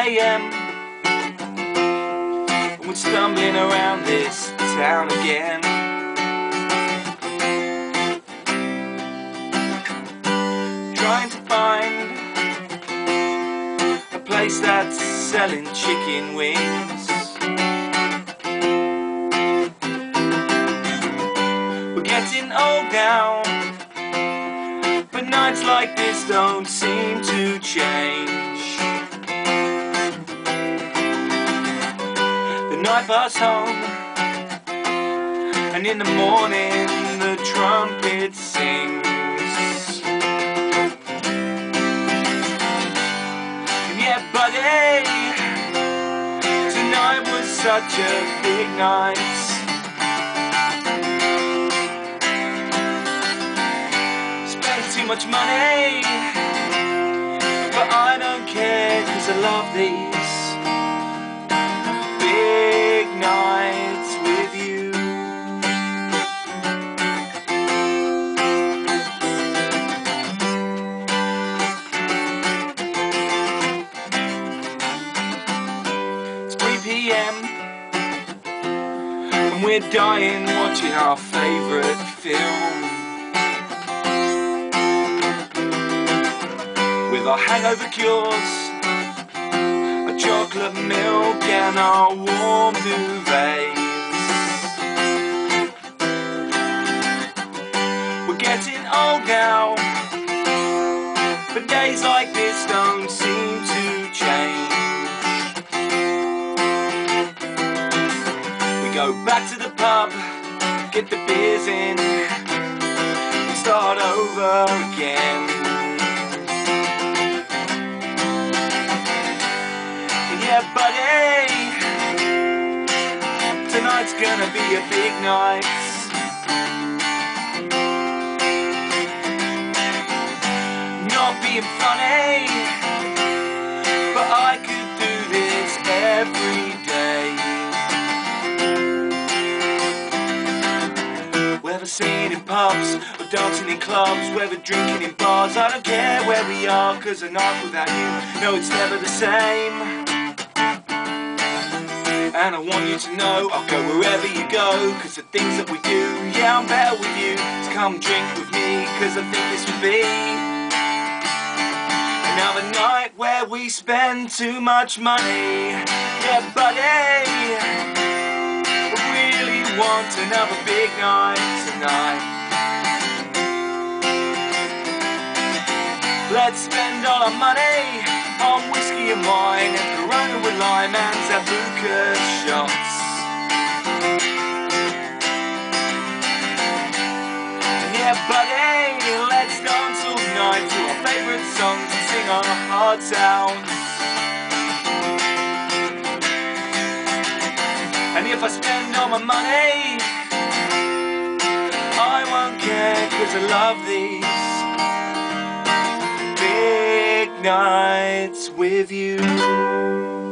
a.m. We're stumbling around this town again. Trying to find a place that's selling chicken wings. We're getting old now, but nights like this don't seem to change. The night bus home, and in the morning the trumpet sings. And yeah, buddy, tonight was such a big night. Too much money, but I don't care, 'cause I love these big nights with you. It's 3 p.m. and we're dying watching our favourite film, with our hangover cures, our chocolate milk and our warm duvets. We're getting old now, but days like this don't seem to change. We go back to the pub, get the beers in, and start over again. Buddy, tonight's gonna be a big night. Not being funny, but I could do this every day. Whether singing in pubs or dancing in clubs, whether drinking in bars, I don't care where we are, 'cause a night without you, no, it's never the same. And I want you to know I'll go wherever you go, 'cause the things that we do, yeah, I'm better with you. So come drink with me, 'cause I think this would be another night where we spend too much money. Yeah, buddy, I really want another big night tonight. Let's spend all our money on whiskey and wine and Corona with lime and Sambuca shots. Yeah, buddy, let's dance all night to our favourite songs and sing our hearts out. And if I spend all my money, I won't care, 'cause I love these nights with you.